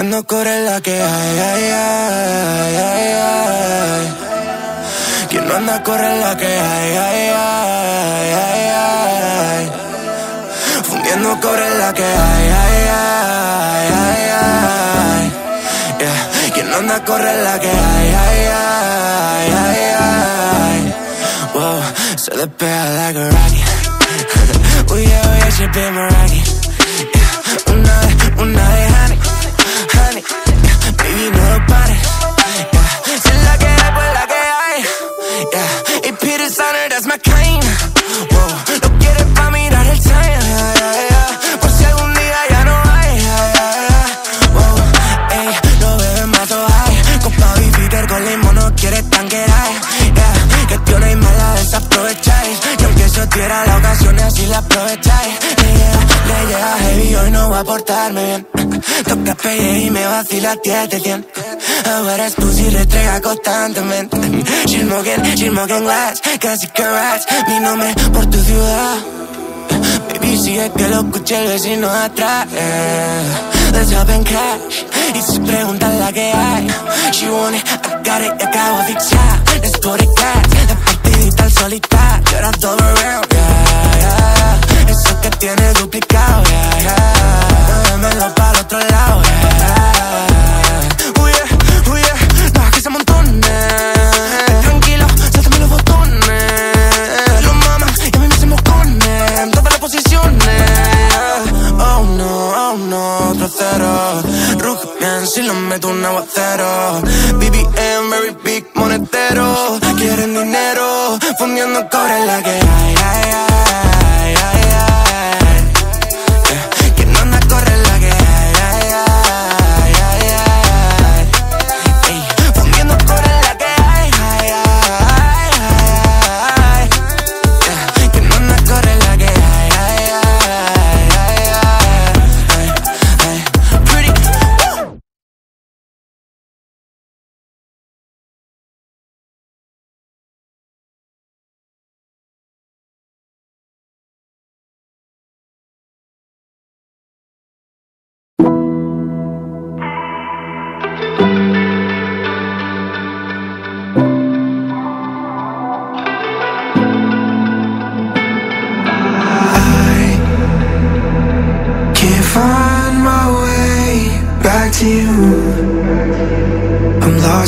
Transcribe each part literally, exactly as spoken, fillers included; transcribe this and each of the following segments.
Viendo correr la que hay, ay, ay, ay, ay. Quien no anda corre la que hay, ay, ay, ay, ay. Fundiendo corre la que hay, ay, ay, ay, ay. Yeah. Quien no anda corre la que hay, ay, ay, ay, ay. Wow, se despega like a rocket. Uy, yeah, uy, she be my rocket. Yeah. Una de, una de honey. Honey, yeah, baby, no lo pares, yeah. Si es la que hay, pues la que hay, yeah. Y Peter Sander, that's my kind. Wow, no quieres pa' mirar el time, yeah, yeah, yeah. Por si algún día ya no hay, yeah, yeah, yeah. Wow, ey, no bebe más o hay. Con Pau y Peter con limón no quieres tanquear, yeah. Que tío no hay mala, desaprovecháis. Y aunque se os diera la ocasión, así la aprovecháis. Yeah, yeah, yeah, heavy, hoy no va a portarme bien. Toca pelle y me vacila diez de cien. Ahora es tú si restrega constantemente. She's smoking, she's smoking glass, casi carats. Mi nombre por tu ciudad. Baby, sigue que lo escuche el vecino atrás. Yeah. Let's hop and crash. Y si preguntan la que hay. She want it, I got it, acabo de fichar. Let's go to cash, la partidita al solitario. Ahora double round, yeah, yeah, yeah. Eso que tiene duplicado, yeah, yeah. Dámelo para otro lado, yeah. Uy, yeah, uy, yeah. Baja que se amontone. Tranquilo, sáltame los botones. Los mamas, ya me hacen moscones. En todas las posiciones. Oh no, oh no, otro cero. Rugian, si lo meto un aguacero. B B M, very big monetero. Quieren dinero, fundiendo cobre la que hay, ay, ay.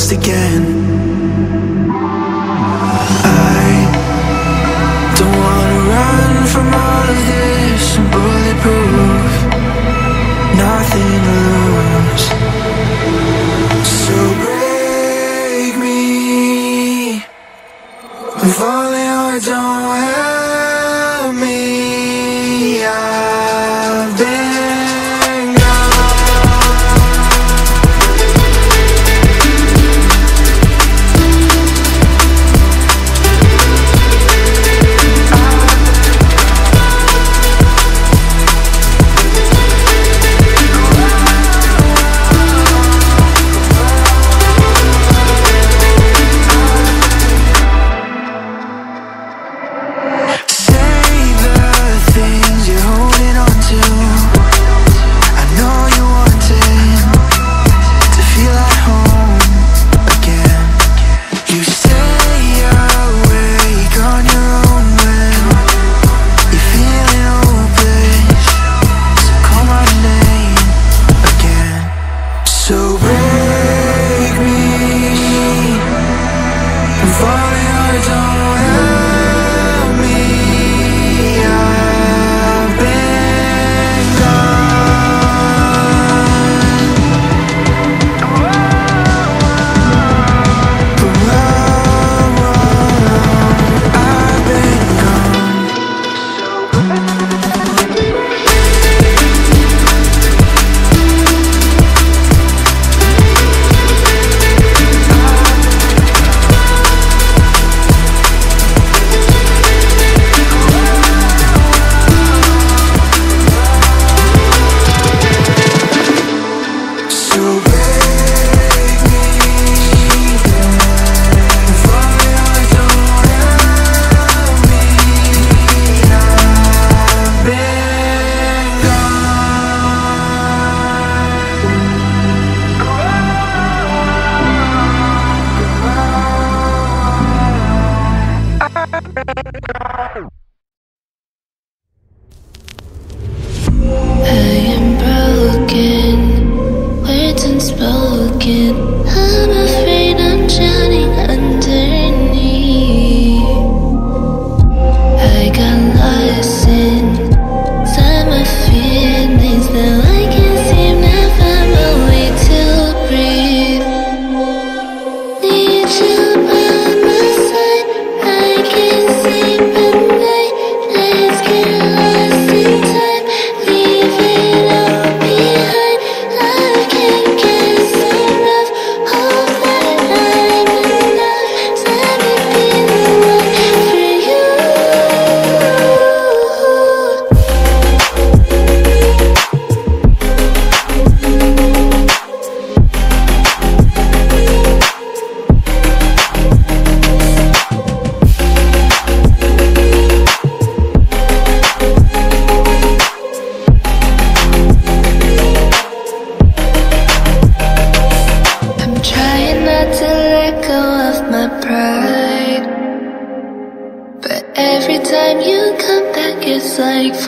Again, I don't wanna run from all of this. I'm bulletproof, nothing to lose. So break me, if only you don't help me. I've been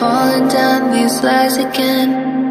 falling down these lies again.